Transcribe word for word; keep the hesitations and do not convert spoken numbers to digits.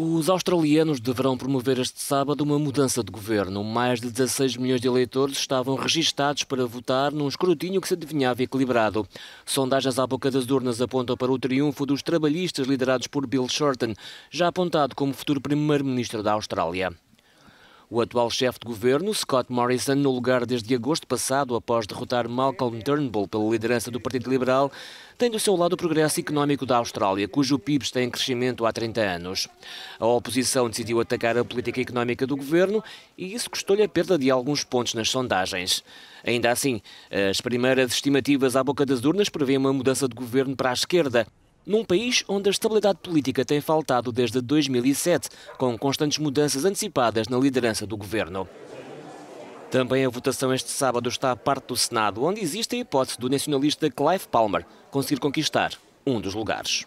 Os australianos deverão promover este sábado uma mudança de governo. Mais de dezasseis milhões de eleitores estavam registados para votar num escrutínio que se adivinhava equilibrado. Sondagens à boca das urnas apontam para o triunfo dos trabalhistas liderados por Bill Shorten, já apontado como futuro primeiro-ministro da Austrália. O atual chefe de governo, Scott Morrison, no lugar desde agosto passado, após derrotar Malcolm Turnbull pela liderança do Partido Liberal, tem do seu lado o progresso económico da Austrália, cujo P I B está em crescimento há trinta anos. A oposição decidiu atacar a política económica do governo e isso custou-lhe a perda de alguns pontos nas sondagens. Ainda assim, as primeiras estimativas à boca das urnas prevêem uma mudança de governo para a esquerda, num país onde a estabilidade política tem faltado desde dois mil e sete, com constantes mudanças antecipadas na liderança do governo. Também a votação este sábado está à parte do Senado, onde existe a hipótese do nacionalista Clive Palmer conseguir conquistar um dos lugares.